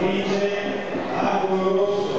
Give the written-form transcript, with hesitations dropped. DJ Agüero.